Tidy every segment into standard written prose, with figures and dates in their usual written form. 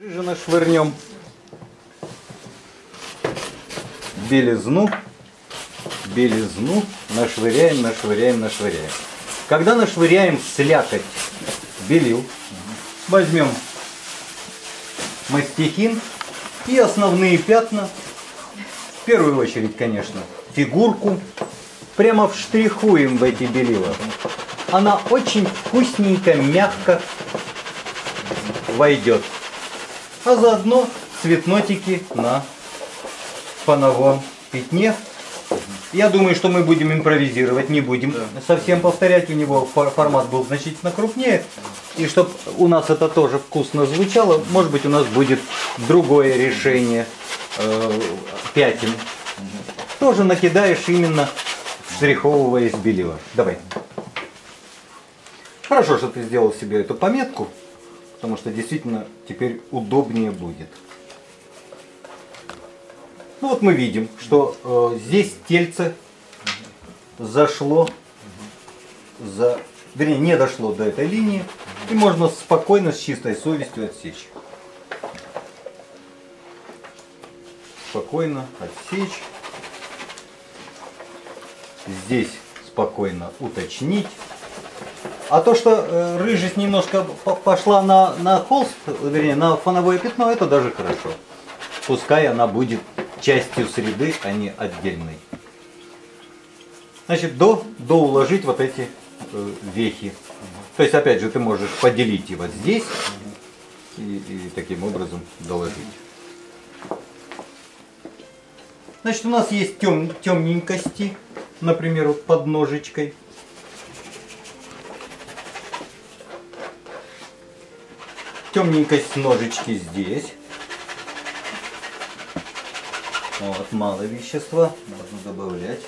Жижина швырнем, белизну, нашвыряем. Когда нашвыряем слякоть белил, возьмем мастихин и основные пятна, в первую очередь, конечно, фигурку, прямо вштрихуем в эти белила. Она очень вкусненько, мягко войдет. А заодно цветнотики на фоновом пятне. Я думаю, что мы будем импровизировать, не будем совсем повторять. У него формат был значительно крупнее. И чтобы у нас это тоже вкусно звучало, может быть, у нас будет другое решение пятен. Тоже накидаешь именно штриховываясь белила. Давай. Хорошо, что ты сделал себе эту пометку. Потому что действительно теперь удобнее будет. Ну вот мы видим, что здесь тельце зашло, вернее не дошло до этой линии. И можно спокойно, с чистой совестью отсечь. Спокойно отсечь. Здесь спокойно уточнить. А то, что рыжесть немножко пошла на холст, вернее, на фоновое пятно, это даже хорошо. Пускай она будет частью среды, а не отдельной. Значит, доуложить вот эти вехи. То есть, опять же, ты можешь поделить и вот здесь, и таким образом доложить. Значит, у нас есть темненькости, например, вот под ножичкой. Темненькость ножички здесь. Вот, мало вещества, можно добавлять.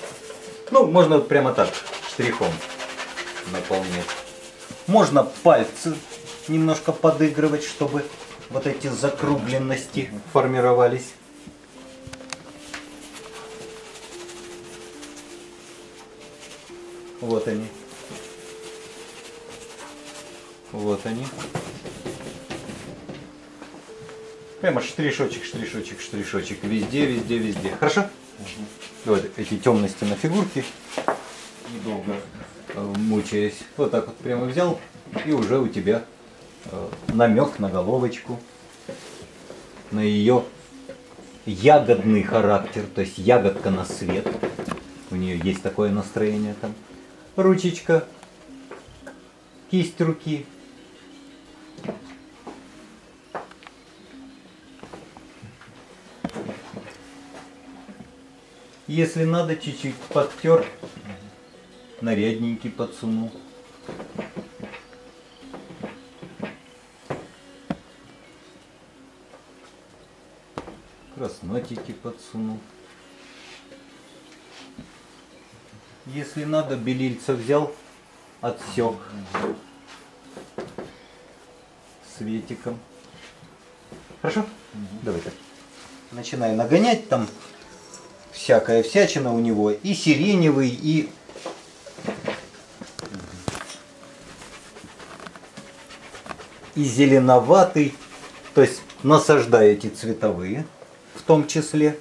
Ну, можно прямо так, штрихом наполнять. Можно пальцы немножко подыгрывать, чтобы вот эти закругленности формировались. Вот они. Вот они. Прямо штришочек. Везде. Хорошо? Вот эти темности на фигурке. Недолго мучаясь. Вот так вот прямо взял. И уже у тебя намек на головочку. На ее ягодный характер. То есть ягодка на свет. У нее есть такое настроение там. Ручечка. Кисть руки. Если надо, чуть-чуть подтер, нарядненький подсунул. Краснотики подсунул. Если надо, белильца взял, отсек светиком. Хорошо? Давай так. Начинаю нагонять там. Всякая всячина у него, и сиреневый, и зеленоватый. То есть насаждая эти цветовые, в том числе.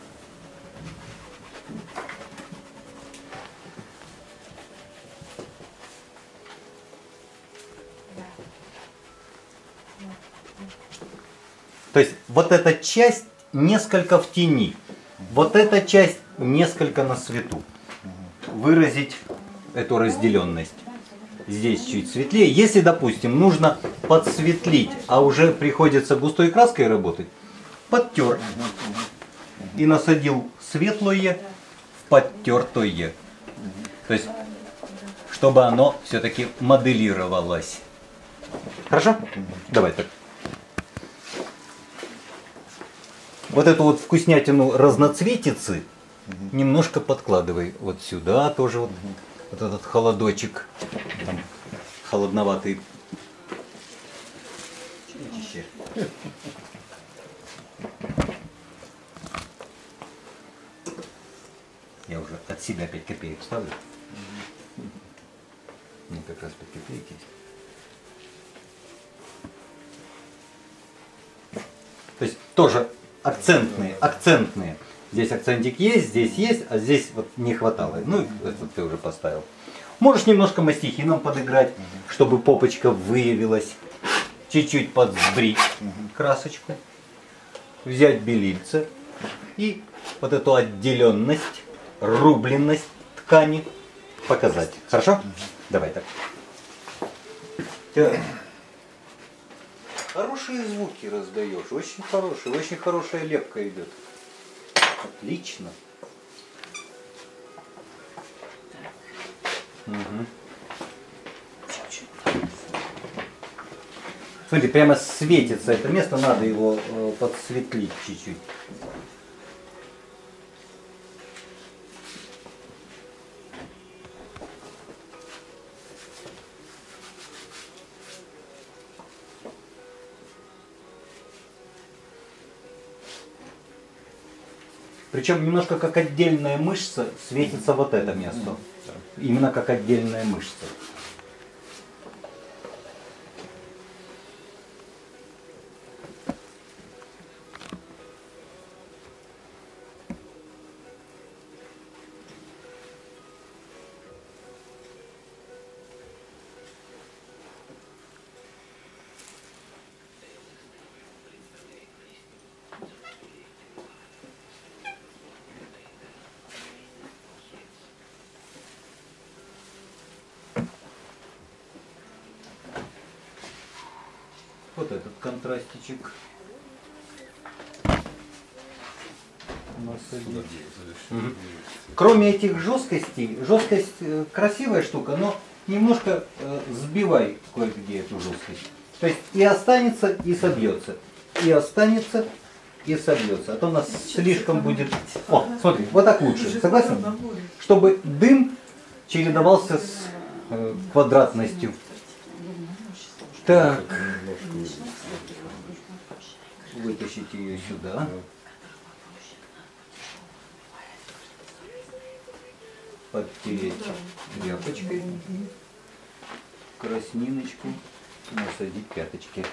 То есть вот эта часть несколько в тени. Вот эта часть несколько на свету. Выразить эту разделенность. Здесь чуть светлее. Если, допустим, нужно подсветлить, а уже приходится густой краской работать, подтер. И насадил светлое в подтертое. То есть, чтобы оно все-таки моделировалось. Хорошо? Давай так. Вот эту вот вкуснятину разноцветицы немножко подкладывай. Вот сюда тоже вот этот холодочек. Там холодноватый. Я уже от себя 5 копеек ставлю. Ну, как раз 5 копеек есть. тоже акцентные. Здесь акцентик есть, а здесь вот не хватало. Ну, это ты уже поставил. Можешь немножко мастихином подыграть, чтобы попочка выявилась. Чуть-чуть подсбрить красочку. Взять белильце. И вот эту отделенность, рубленность ткани показать. Хорошо? Давай так. Хорошие звуки раздаешь. Очень хорошие. Очень хорошая лепка идет. Отлично. Смотри, прямо светится это место, надо его подсветлить чуть-чуть. Причем немножко как отдельная мышца светится вот это место. Именно как отдельная мышца. Вот этот контрастичек у нас идет. Кроме этих жесткостей, жесткость красивая штука, но немножко сбивай кое-где эту жесткость. То есть и останется, и собьется. И останется, и собьется. А то у нас слишком будет... О, смотри, вот так лучше. Согласен? Чтобы дым чередовался с квадратностью. Так. Вытащите ее сюда. Подтереть тряпочкой. Красниночку. Насадить пяточки.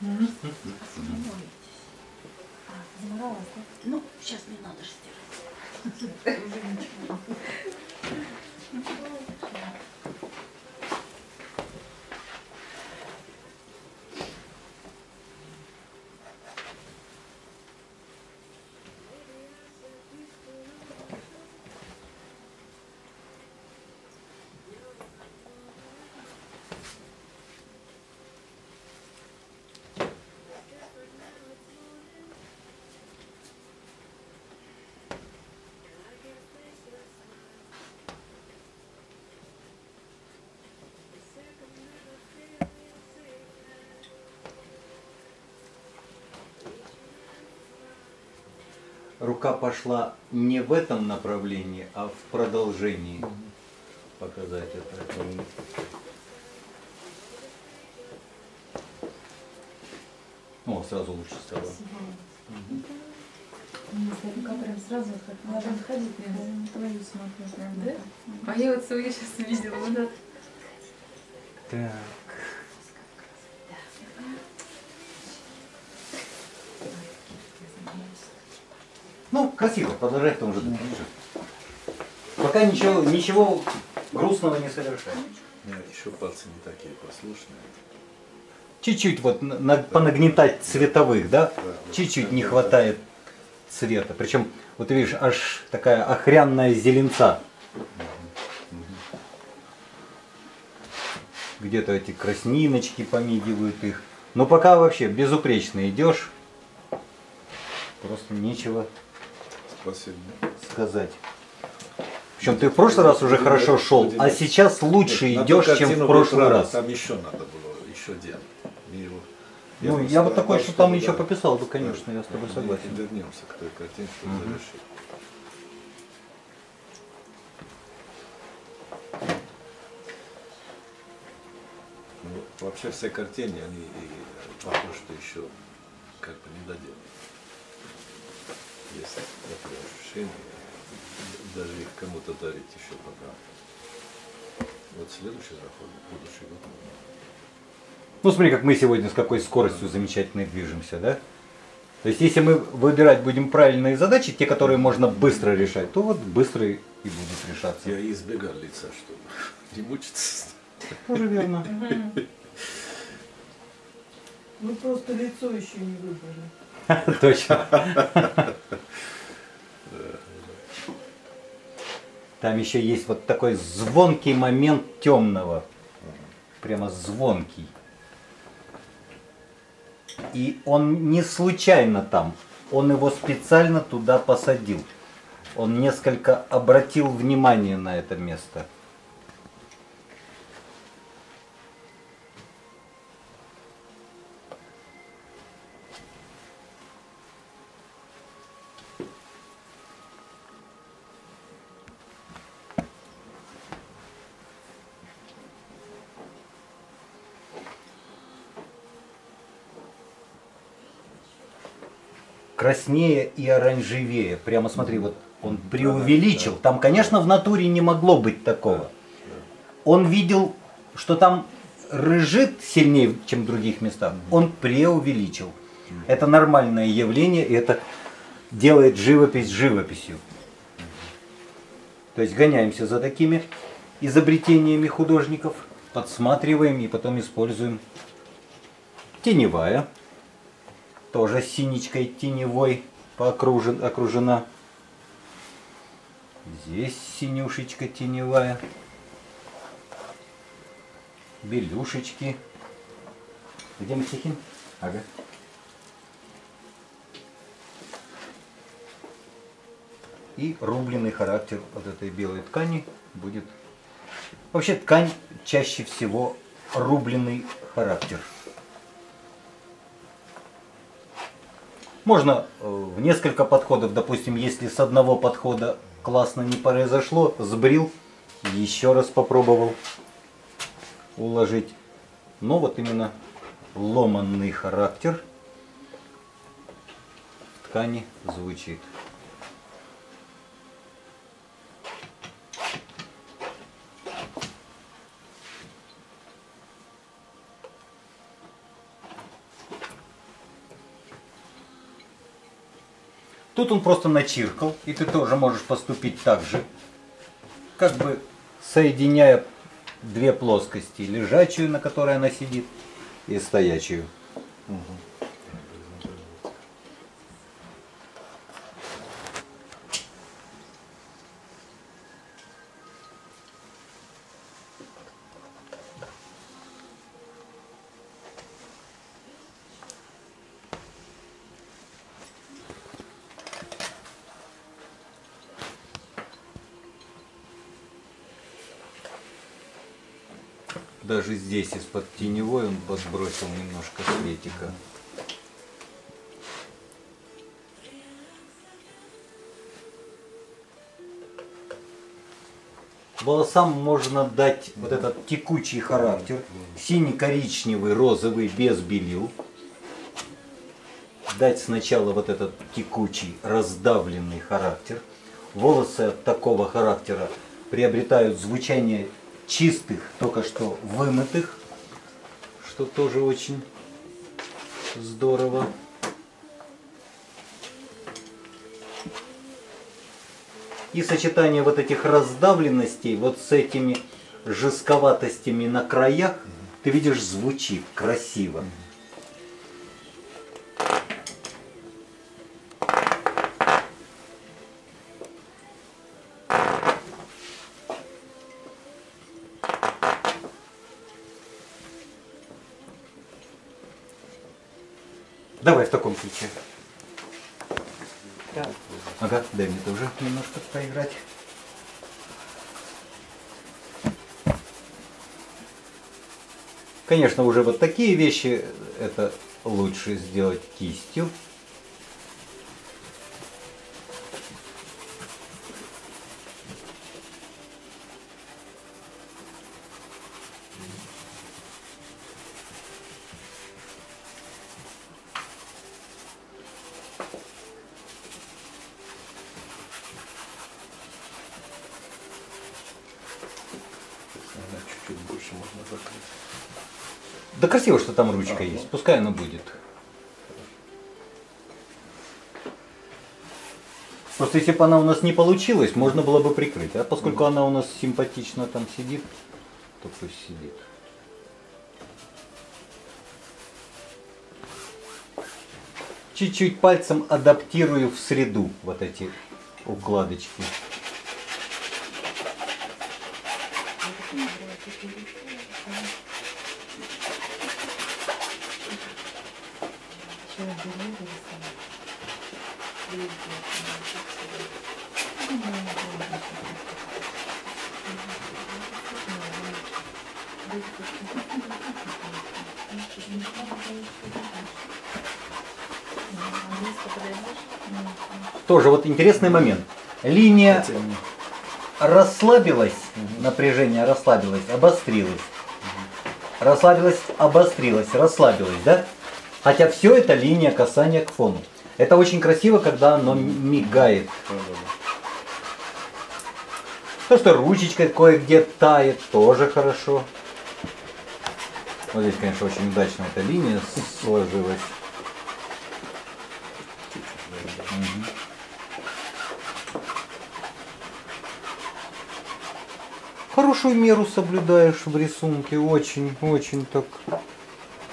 Ну, сейчас не надо стирать. Рука пошла не в этом направлении, а в продолжении. Показать это. О, сразу лучше стало. Рука прям сразу надо отходить, твою смотрю. А я вот свою сейчас увидела. Так. Ну, красиво, продолжай в том же духе. Пока ничего грустного не совершаем. Еще пальцы не такие послушные. Чуть-чуть вот понагнетать цветовых, да? Чуть-чуть не хватает цвета. Причем, вот видишь, аж такая охрянная зеленца. Где-то эти красниночки помигивают их. Но пока вообще безупречно идешь. Просто нечего... Спасибо. Сказать. Причем ты в прошлый раз уже хорошо шел, а сейчас лучше идешь, чем в прошлый раз. Там еще надо было еще делать. Ну, я вот такой, что там еще пописал бы, конечно, я с тобой согласен. Вернемся к той картине, чтобы завершить. Вообще все картины, они похожи, что еще как бы не доделаны. Есть такое ощущение, даже их кому-то дарить еще пока. Вот следующий заход, будущий год. Ну смотри, как мы сегодня с какой скоростью замечательно движемся, да? То есть если мы выбирать будем правильные задачи, те, которые можно быстро решать, то вот быстро и будут решаться. Я избегал лица, чтобы не мучиться. Тоже верно. Мы просто лицо еще не выбрали. Точно. Там еще есть вот такой звонкий момент темного. Прямо звонкий. И он не случайно там, он его специально туда посадил. Он несколько обратил внимание на это место. Краснее и оранжевее. Прямо смотри, вот он преувеличил. Там, конечно, в натуре не могло быть такого. Он видел, что там рыжит сильнее, чем в других местах. Он преувеличил. Это нормальное явление, и это делает живопись живописью. То есть гоняемся за такими изобретениями художников, подсматриваем и потом используем. Теневая. Тоже синичкой теневой окружена. Здесь синюшечка теневая. Белюшечки. Где мы стихи? Ага. И рубленый характер от этой белой ткани будет. Вообще ткань чаще всего рубленый характер. Можно в несколько подходов, допустим, если с одного подхода классно не произошло, сбрил, еще раз попробовал уложить. Но вот именно ломанный характер в ткани звучит. Тут он просто начиркал, и ты тоже можешь поступить так же, как бы соединяя две плоскости, лежачую, на которой она сидит, и стоячую. Угу. Даже здесь из-под теневой он подбросил немножко светика. Волосам можно дать вот этот текучий характер. Синий-коричневый, розовый, без белил. Дать сначала вот этот текучий, раздавленный характер. Волосы от такого характера приобретают звучание чистых, только что вымытых, что тоже очень здорово. И сочетание вот этих раздавленностей, вот с этими жестковатостями на краях, ты видишь, звучит красиво. Давай в таком ключе. Да. Ага, дай мне тоже немножко поиграть. Конечно, уже вот такие вещи это лучше сделать кистью. Да красиво, что там ручка есть, пускай она будет. Просто если бы она у нас не получилась, можно было бы прикрыть. А поскольку она у нас симпатично там сидит, то пусть сидит. Чуть-чуть пальцем адаптирую в среду вот эти укладочки. Тоже вот интересный момент. Линия расслабилась, напряжение расслабилось, обострилось. Расслабилось, обострилось, расслабилось, да? Хотя все это линия касания к фону. Это очень красиво, когда оно мигает. То, что ручечка кое-где тает, тоже хорошо. Вот здесь, конечно, очень удачно эта линия сложилась. Хорошую меру соблюдаешь в рисунке, очень так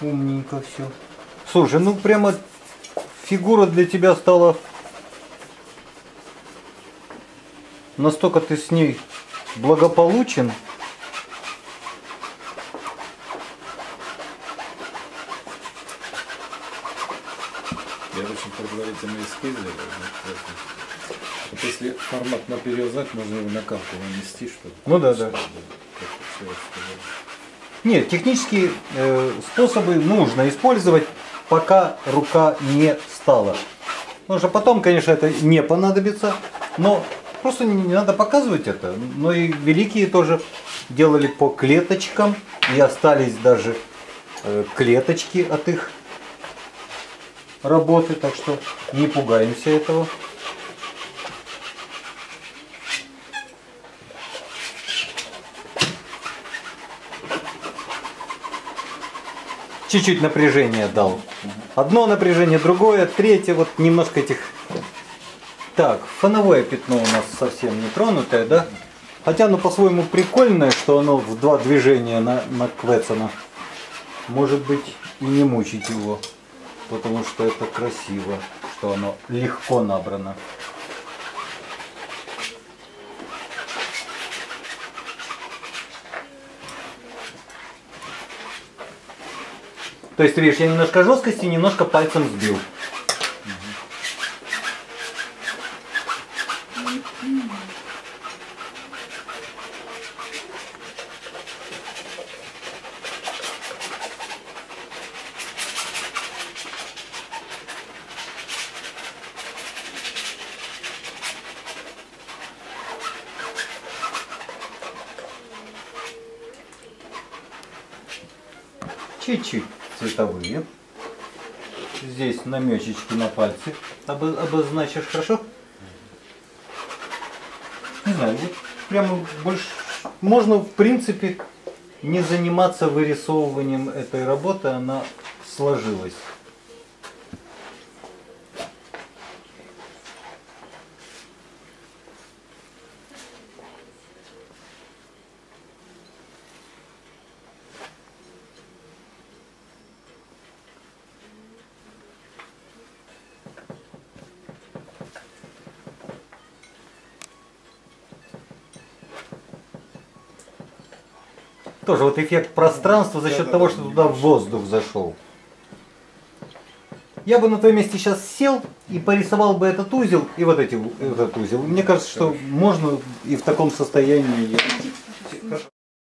умненько все. Слушай, ну прямо фигура для тебя стала, настолько ты с ней благополучен. Я очень предварительно эскизирую. Вот если формат на перевязать, можно его на капку нанести, чтобы... Ну да, да. Нет, технические способы нужно использовать, пока рука не стала. Потому что потом, конечно, это не понадобится, но просто не надо показывать это. Но и великие тоже делали по клеточкам, и остались даже клеточки от их работы, так что не пугаемся этого. Чуть-чуть напряжение дал. Одно напряжение, другое, третье. Вот немножко этих... Так, фоновое пятно у нас совсем не тронутое, да? Хотя оно по-своему прикольное, что оно в два движения наквецано. Может быть, и не мучить его. Потому что это красиво, что оно легко набрано. То есть, видишь, я немножко жесткости, немножко пальцем сбил. Чуть-чуть цветовые. Здесь намечечки на пальцы обозначишь, хорошо? Не знаю, вот прямо больше... Можно, в принципе, не заниматься вырисовыванием этой работы, она сложилась. Тоже вот эффект пространства за счет того, что туда воздух зашел. Я бы на твоем месте сейчас сел и порисовал бы этот узел и вот этот узел. Мне кажется, что можно и в таком состоянии...